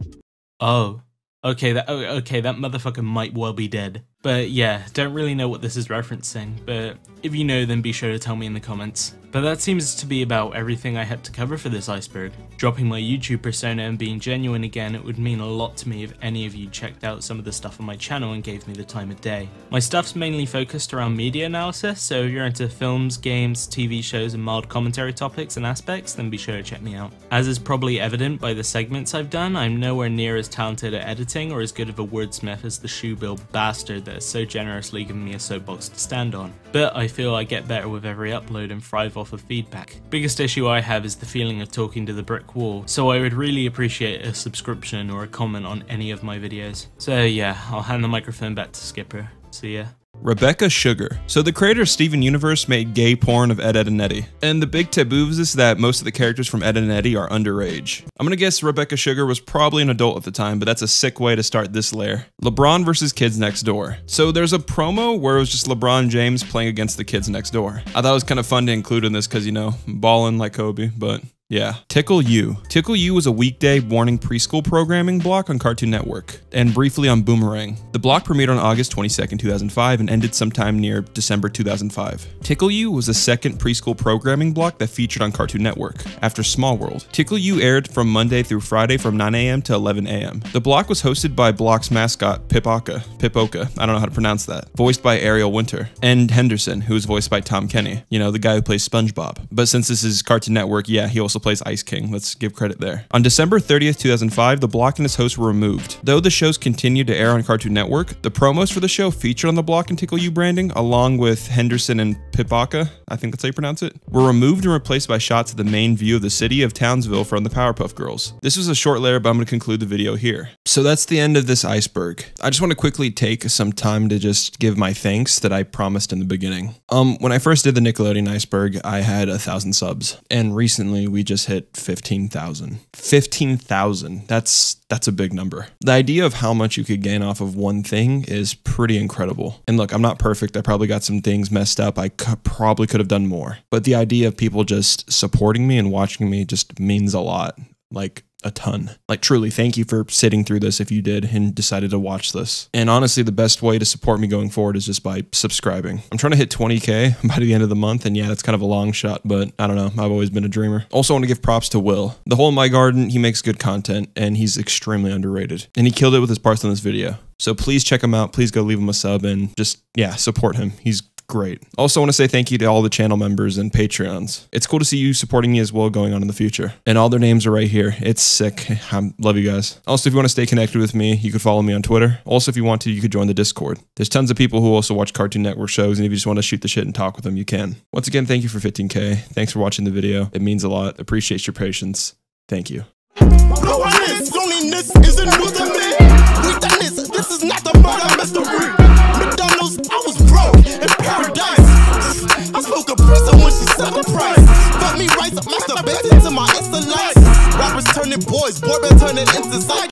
Oh. Okay, that oh, okay, that motherfucker might well be dead. But yeah, don't really know what this is referencing, but if you know then be sure to tell me in the comments. But that seems to be about everything I had to cover for this iceberg. Dropping my YouTube persona and being genuine again, it would mean a lot to me if any of you checked out some of the stuff on my channel and gave me the time of day. My stuff's mainly focused around media analysis, so if you're into films, games, T V shows and mild commentary topics and aspects, then be sure to check me out. As is probably evident by the segments I've done, I'm nowhere near as talented at editing or as good of a wordsmith as the shoebill bastard that has so generously given me a soapbox to stand on. But I feel I get better with every upload and thrive off of feedback. Biggest issue I have is the feeling of talking to the brick wall, so I would really appreciate a subscription or a comment on any of my videos. So yeah, I'll hand the microphone back to Skipper. See ya. Rebecca Sugar. So the creator of Steven Universe made gay porn of Ed, Edd and Eddy. And the big taboo is that most of the characters from Ed, Edd and Eddy are underage. I'm gonna guess Rebecca Sugar was probably an adult at the time, but that's a sick way to start this layer. LeBron versus Kids Next Door. So there's a promo where it was just LeBron James playing against the Kids Next Door. I thought it was kind of fun to include in this because, you know, balling like Kobe, but... yeah. Tickle U. Tickle U was a weekday morning preschool programming block on Cartoon Network, and briefly on Boomerang. The block premiered on August twenty-second, two thousand five, and ended sometime near December two thousand five. Tickle U was the second preschool programming block that featured on Cartoon Network, after Small World. Tickle U aired from Monday through Friday from nine A M to eleven A M. The block was hosted by Block's mascot, Pipoca, Pipoca, I don't know how to pronounce that, voiced by Ariel Winter, and Henderson, who was voiced by Tom Kenny, you know, the guy who plays SpongeBob. But since this is Cartoon Network, yeah, he also plays Ice King. Let's give credit there. On December thirtieth, two thousand five, the block and its hosts were removed. Though the shows continued to air on Cartoon Network, the promos for the show featured on the block and Tickle U branding, along with Henderson and Pipoca, I think that's how you pronounce it, were removed and replaced by shots of the main view of the city of Townsville from the Powerpuff Girls. This was a short layer, but I'm going to conclude the video here. So that's the end of this iceberg. I just want to quickly take some time to just give my thanks that I promised in the beginning. Um, when I first did the Nickelodeon iceberg, I had a thousand subs, and recently we just just hit fifteen thousand. fifteen thousand. That's that's a big number. The idea of how much you could gain off of one thing is pretty incredible. And look, I'm not perfect. I probably got some things messed up. I probably could have done more. But the idea of people just supporting me and watching me just means a lot. Like a ton. Like truly, thank you for sitting through this if you did and decided to watch this. And honestly, the best way to support me going forward is just by subscribing. I'm trying to hit twenty K by the end of the month, and yeah, that's kind of a long shot, but I don't know. I've always been a dreamer. Also want to give props to Will. The Hole in My Garden, he makes good content, and he's extremely underrated. And he killed it with his parts in this video. So please check him out. Please go leave him a sub and just, yeah, support him. He's great. Also want to say thank you to all the channel members and Patreons. It's cool to see you supporting me as well going on in the future. And all their names are right here. It's sick. I love you guys. Also, if you want to stay connected with me, you could follow me on Twitter. Also, if you want to, you could join the Discord. There's tons of people who also watch Cartoon Network shows, and if you just want to shoot the shit and talk with them, you can. Once again, thank you for fifteen K. Thanks for watching the video. It means a lot. Appreciate your patience. Thank you. Loneliness, loneliness isn't new to me. We done this. This is not the murder mystery. McDonald's, I was broke in paradise. I spoke a person when she said the price. Fuck me right, masturbated to my insta life. Rappers turning boys, boy band turning into psych.